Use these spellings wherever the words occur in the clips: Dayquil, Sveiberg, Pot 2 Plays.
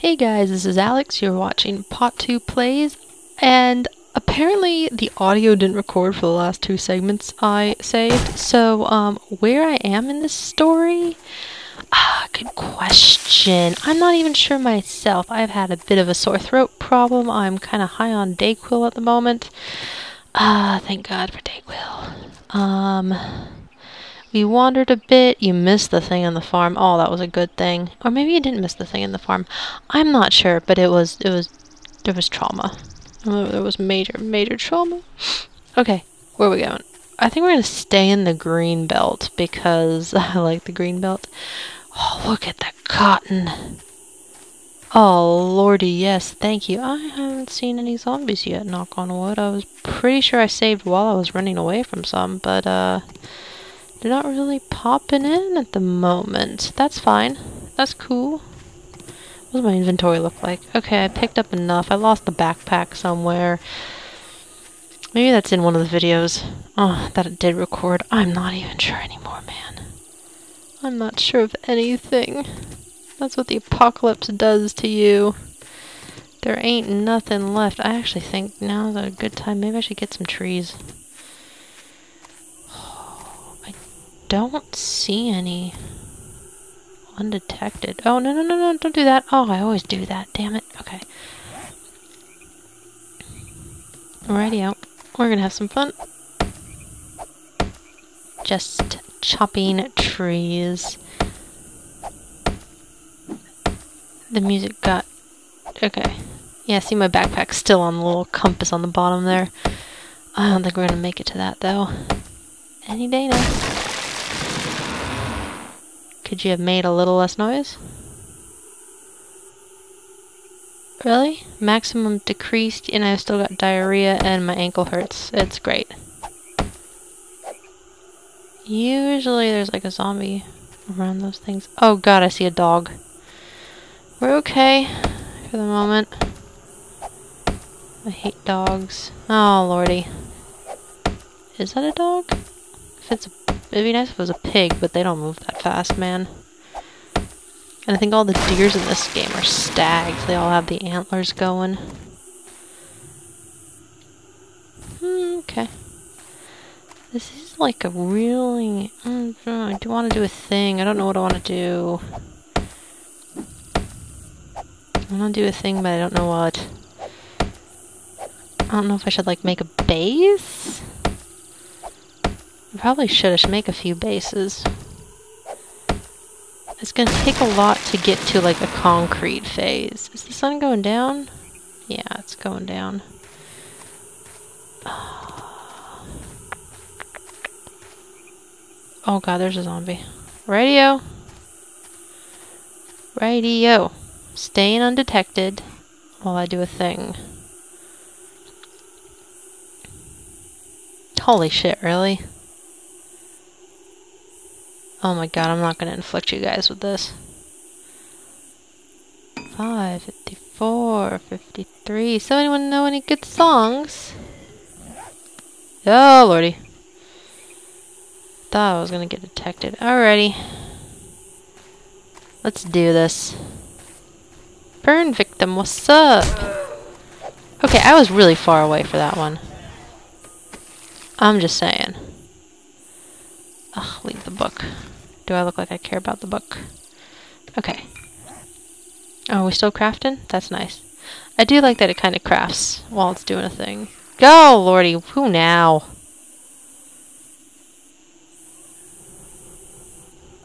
Hey guys, this is Alex, you're watching Pot 2 Plays, and apparently the audio didn't record for the last two segments I saved, so where I am in this story? Good question. I'm not even sure myself. I've had a bit of a sore throat problem. I'm kind of high on Dayquil at the moment. Thank God for Dayquil. We wandered a bit. You missed the thing on the farm. Oh, that was a good thing. Or maybe you didn't miss the thing in the farm. I'm not sure, but there was trauma. There was major trauma. Okay, where are we going? I think we're gonna stay in the green belt because I like the green belt. Oh, look at the cotton. Oh, lordy, yes, thank you. I haven't seen any zombies yet, knock on wood. I was pretty sure I saved while I was running away from some, but they're not really popping in at the moment. That's fine. That's cool. What does my inventory look like? Okay, I picked up enough. I lost the backpack somewhere. Maybe that's in one of the videos. Oh, that it did record. I'm not even sure anymore, man. I'm not sure of anything. That's what the apocalypse does to you. There ain't nothing left. I actually think now's a good time. Maybe I should get some trees. Don't see any undetected. Oh, no, don't do that. Oh, I always do that, damn it. Okay. Alrighty out. We're gonna have some fun. Just chopping trees. The music got... Okay. Yeah, see my backpack's still on the little compass on the bottom there. I don't think we're gonna make it to that, though. Any day now. Could you have made a little less noise? Really? Maximum decreased, and I've still got diarrhea and my ankle hurts. It's great. Usually there's like a zombie around those things. Oh god, I see a dog. We're okay for the moment. I hate dogs. Oh lordy. Is that a dog? If it's a It'd be nice if it was a pig, but they don't move that fast, man. And I think all the deers in this game are stags. They all have the antlers going. Okay. This is like a really... I do want to do a thing. I don't know what I want to do. I want to do a thing, but I don't know what. I don't know if I should, like, make a base? Probably should make a few bases. It's gonna take a lot to get to like a concrete phase. Is the sun going down? Yeah, it's going down. Oh god, there's a zombie. Radio! Radio! Staying undetected while I do a thing. Holy shit, really? Oh my god, I'm not gonna inflict you guys with this. 5, 54, 53. So anyone know any good songs? Oh lordy. Thought I was gonna get detected. Alrighty. Let's do this. Burn victim, what's up? Okay, I was really far away for that one. I'm just saying. Ugh, leave the book. Do I look like I care about the book? Okay. Oh, we still crafting? That's nice. I do like that it kind of crafts while it's doing a thing. Go, lordy! Who now?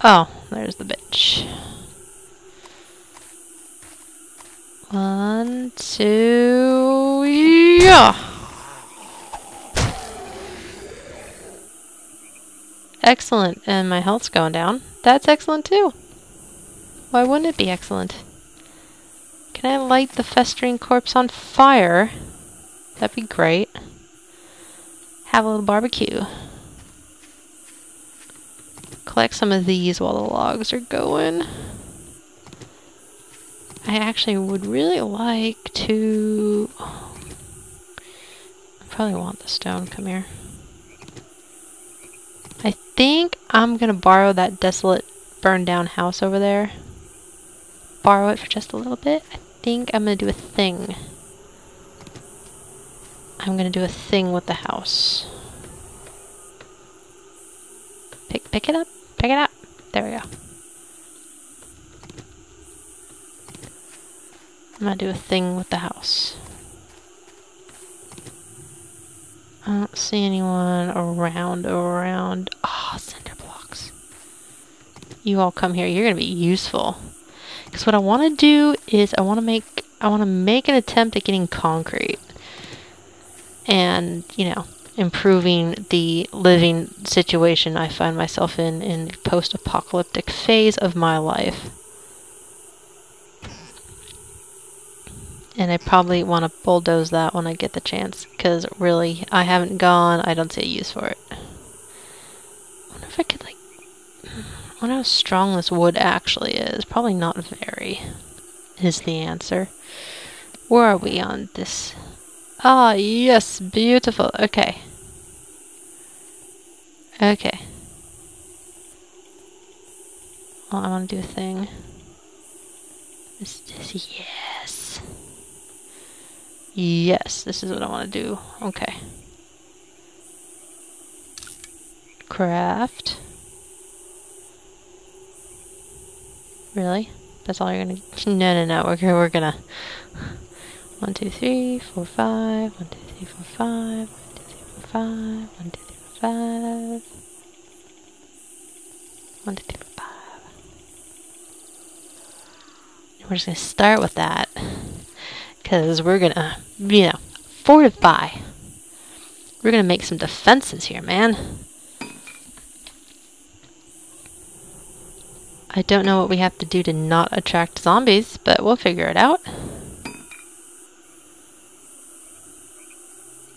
Oh, there's the bitch. 1, 2... Yeah! Excellent, and my health's going down. That's excellent too. Why wouldn't it be excellent? Can I light the festering corpse on fire? That'd be great. Have a little barbecue. Collect some of these while the logs are going. I actually would really like to... I probably want the stone. Come here. I think I'm gonna borrow that desolate burned down house over there. borrow it for just a little bit. I think I'm gonna do a thing. I'm gonna do a thing with the house. Pick it up. Pick it up. There we go. I'm gonna do a thing with the house. I don't see anyone around. Ah, cinder blocks. You all come here. You're gonna be useful. Because what I want to do is I want to make an attempt at getting concrete. And, you know, improving the living situation I find myself in the post-apocalyptic phase of my life. And I probably want to bulldoze that when I get the chance, because really, I haven't gone, I don't see a use for it. I wonder if I could, like, I wonder how strong this wood actually is. Probably not very, is the answer. Where are we on this? Ah, yes, beautiful. Okay. Okay. Well, I want to do a thing. Yes. Yes, this is what I want to do. Okay. Craft. Really? That's all you're gonna? No. We're gonna. 1, 2, 3, 4, 5. 1, 2, 3, 4, 5. 1, 2, 3, 4, 5. 1, 2, 3, 4, 5. 1, 2, 3, 4, 5. We're just gonna start with that. Because we're gonna, you know, fortify. We're gonna make some defenses here, man. I don't know what we have to do to not attract zombies, but we'll figure it out.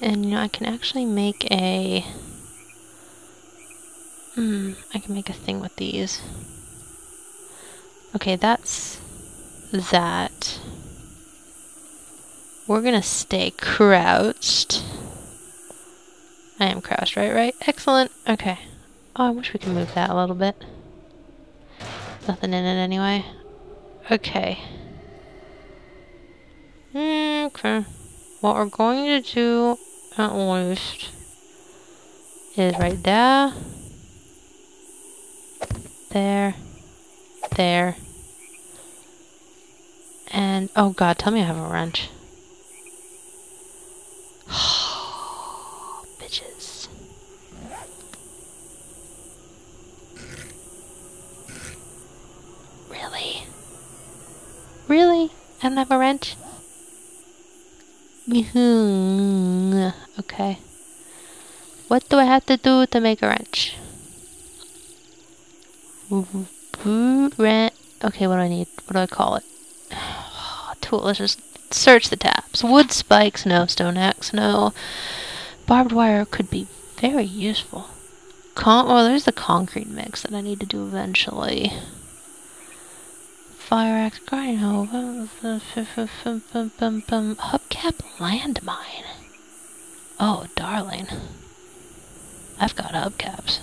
And, you know, I can actually make a... I can make a thing with these. Okay, that's... that. We're gonna stay crouched. I am crouched, right? Excellent. Okay. Oh, I wish we could move that a little bit. Nothing in it anyway. Okay. Okay. What we're going to do, at least, is right there. There. And, oh god, tell me I have a wrench. Bitches. Really? I don't have a wrench? Okay. What do I have to do to make a wrench? Okay, what do I need? What do I call it? Tool. Let's just search the tabs. Wood spikes, no. Stone axe, no. Barbed wire could be very useful. Well, there's the concrete mix that I need to do eventually. Fire axe, grinding hoe, hubcap, landmine. Oh, darling. I've got hubcaps.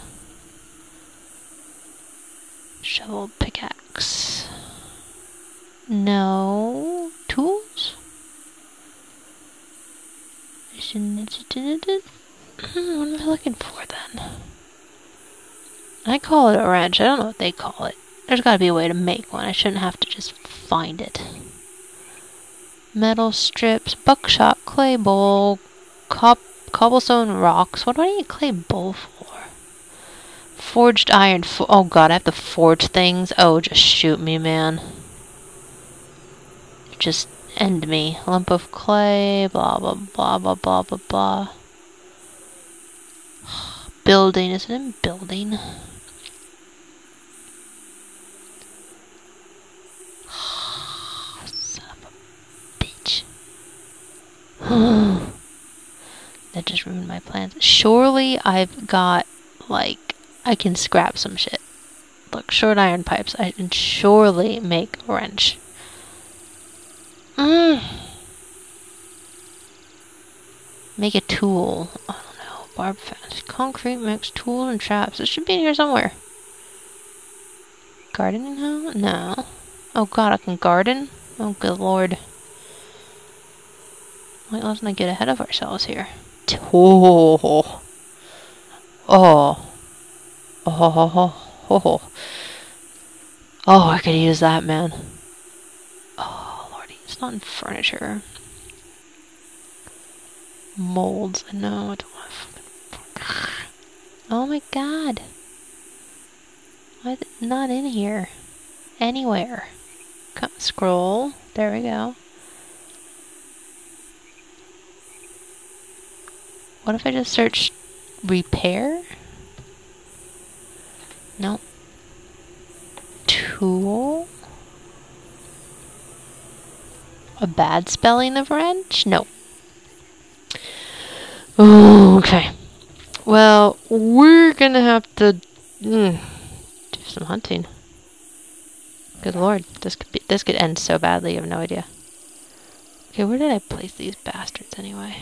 Shovel, pickaxe. No. Tools? What am I looking for then? I call it a wrench. I don't know what they call it. There's gotta be a way to make one. I shouldn't have to just find it. Metal strips, buckshot, clay bowl, cobblestone rocks. What do I need a clay bowl for? Forged iron. Oh god, I have to forge things. Oh, just shoot me, man. Just end me. Lump of clay, blah, blah, blah, blah, blah, blah, blah. Building, is it in building? Son of a bitch. That just ruined my plans. Surely I've got, like, I can scrap some shit. Look, short iron pipes. I can surely make a wrench. Make a tool. I don't know. Barb fast. Concrete mix, tools, and traps. It should be in here somewhere. Gardening hoe? No. Oh god, I can garden? Oh good lord. Wait, let's not get ahead of ourselves here. Oh. Oh. Oh. Oh. Oh, I could use that, man. Oh, lordy. It's not in furniture. Molds. No, I don't want fucking... Oh my god. Why is it not in here? Anywhere. Come, scroll. There we go. What if I just search repair? Nope. Tool? A bad spelling of wrench? No. Ooh, okay. Well, we're gonna have to do some hunting. Good lord, this could end so badly. You have no idea. Okay, where did I place these bastards anyway?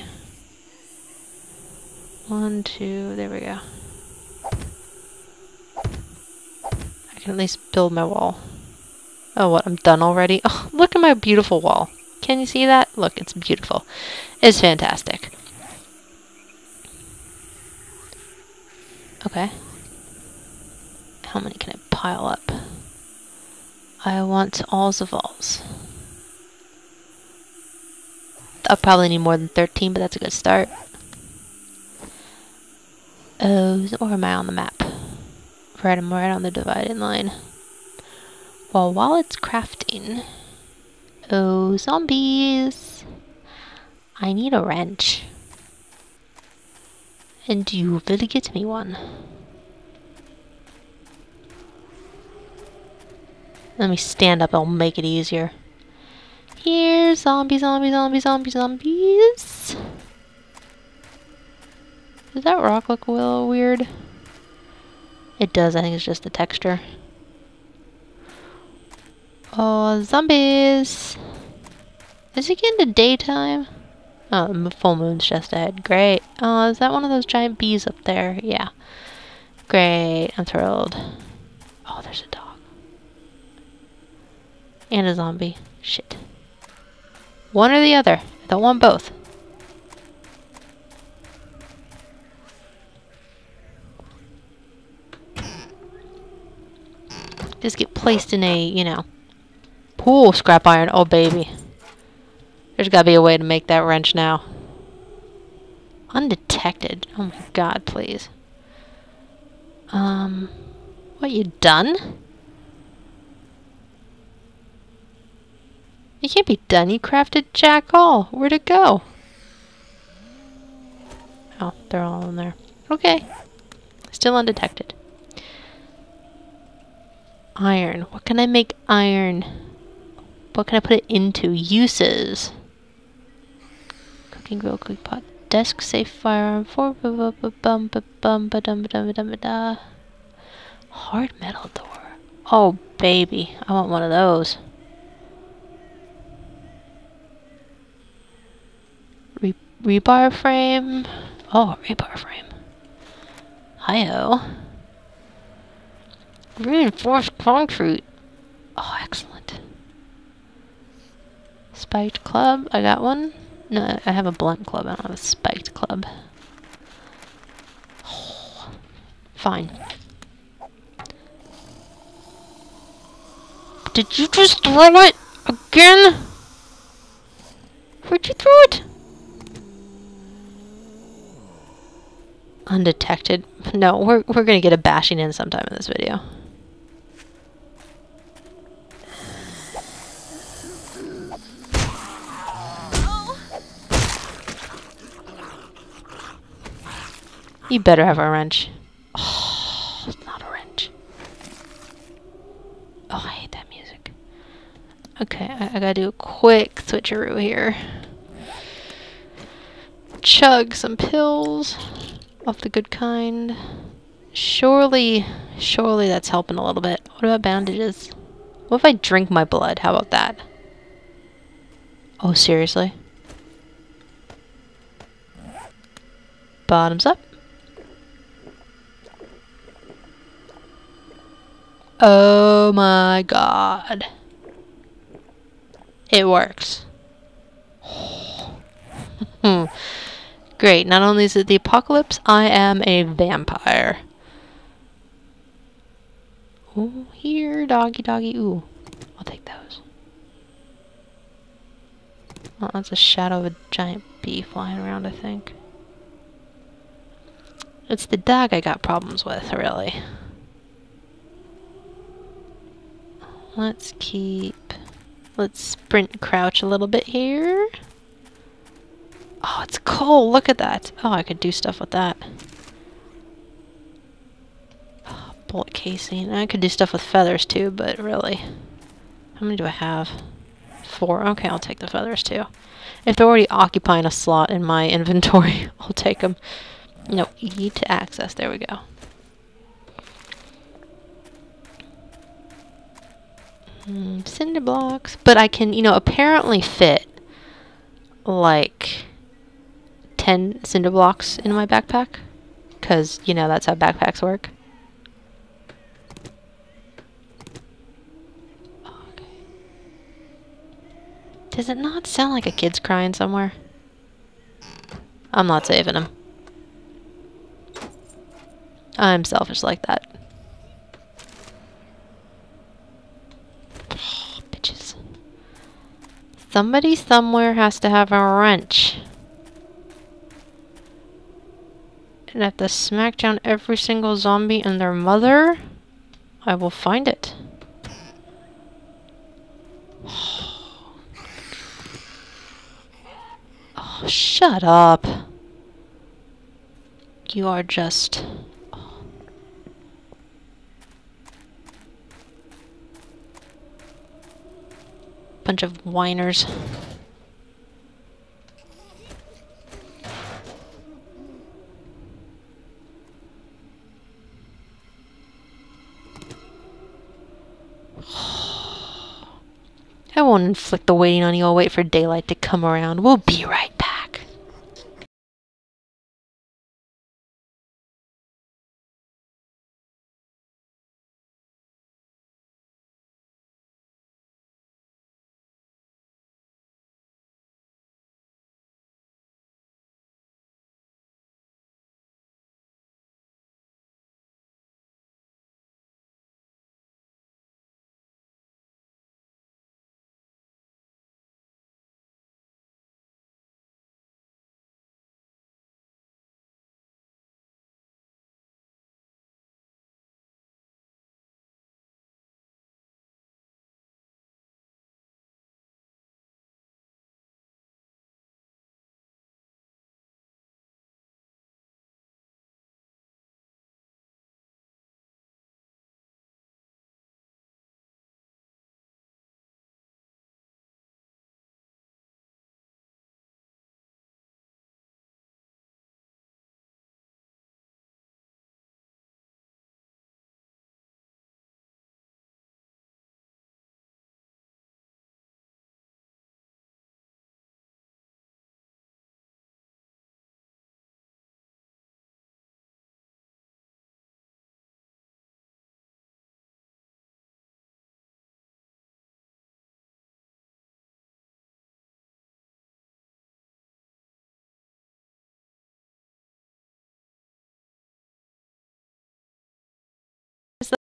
1, 2, there we go. I can at least build my wall. Oh, what? I'm done already? Oh, look at my beautiful wall. Can you see that? Look, it's beautiful. It's fantastic. Okay. How many can I pile up? I want all the walls. I'll probably need more than 13, but that's a good start. Oh, or am I on the map? Right, I'm right on the dividing line. Well, while it's crafting... Oh, zombies! I need a wrench. And you will get me one. Let me stand up, I'll make it easier. Here, zombies, zombies, zombies, zombies, zombies! Does that rock look a little weird? It does, I think it's just the texture. Oh, zombies! Is it getting to daytime? Oh, the full moon's just ahead. Great. Oh, is that one of those giant bees up there? Yeah. Great, I'm thrilled. Oh, there's a dog. And a zombie. Shit. One or the other. I don't want both. Just get placed in a, you know, pool. Scrap iron. Oh, baby. There's gotta be a way to make that wrench now. Undetected. Oh my god, please. What, you done? You can't be done. You crafted jack all. Where'd it go? Oh, they're all in there. Okay. Still undetected. Iron. What can I make iron? What can I put it into? Uses. Cooking grill, cooking pot, desk, safe, firearm, for hard metal door. Oh baby, I want one of those. Rebar frame. Oh, rebar frame. Hi-ho. Reinforced concrete. Oh, excellent. Spiked club. I got one. No, I have a blunt club. I don't have a spiked club. Oh, fine. Did you just throw it again? Where'd you throw it? Undetected. No, we're gonna get a bashing in sometime in this video. You better have a wrench. Oh, it's not a wrench. Oh, I hate that music. Okay, I gotta do a quick switcheroo here. Chug some pills of the good kind. Surely that's helping a little bit. What about bandages? What if I drink my blood? How about that? Oh, seriously? Bottoms up. Oh my god. It works. Great, not only is it the apocalypse, I am a vampire. Ooh, here, doggy, doggy, ooh. I'll take those. Oh, that's a shadow of a giant bee flying around, I think. It's the dog I got problems with, really. Let's keep... Let's sprint crouch a little bit here. Oh, it's cool! Look at that! Oh, I could do stuff with that. Oh, bullet casing. I could do stuff with feathers too, but really... How many do I have? 4. Okay, I'll take the feathers too. If they're already occupying a slot in my inventory, I'll take them. No, E to access. There we go. Cinder blocks. But I can, you know, apparently fit, like... 10 cinder blocks in my backpack, because, you know, that's how backpacks work. Oh, okay. Does it not sound like a kid's crying somewhere? I'm not saving him. I'm selfish like that. Oh, bitches. Somebody somewhere has to have a wrench. And have to smack down every single zombie and their mother, I will find it. Oh, shut up. You are just... Oh. Bunch of whiners. I won't inflict the waiting on you. I'll wait for daylight to come around. We'll be right